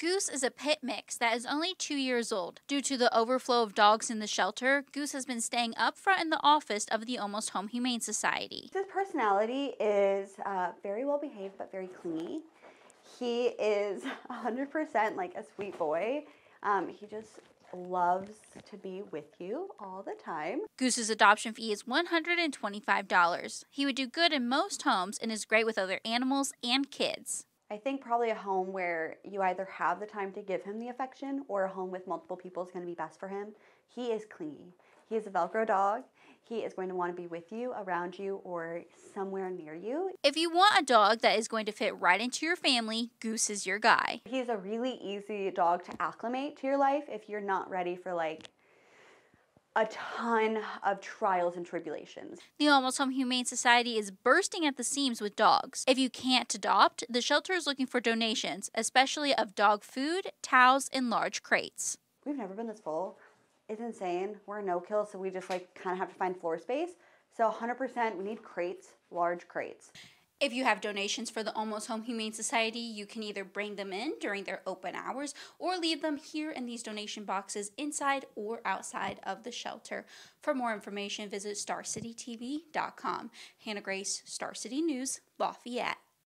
Goose is a pit mix that is only 2 years old. Due to the overflow of dogs in the shelter, Goose has been staying up front in the office of the Almost Home Humane Society. His personality is very well behaved but very clingy. He is 100% like a sweet boy. He just loves to be with you all the time. Goose's adoption fee is $125. He would do good in most homes and is great with other animals and kids. I think probably a home where you either have the time to give him the affection or a home with multiple people is going to be best for him. He is clingy. He is a Velcro dog. He is going to want to be with you, around you, or somewhere near you. If you want a dog that is going to fit right into your family, Goose is your guy. He's a really easy dog to acclimate to your life if you're not ready for like a ton of trials and tribulations. The Almost Home Humane Society is bursting at the seams with dogs. If you can't adopt, the shelter is looking for donations, especially of dog food, towels, and large crates. We've never been this full. It's insane. We're a no-kill, so we just like kind of have to find floor space. So 100%, we need crates, large crates. If you have donations for the Almost Home Humane Society, you can either bring them in during their open hours or leave them here in these donation boxes inside or outside of the shelter. For more information, visit starcitytv.com. Hannah Grace, Star City News, Lafayette.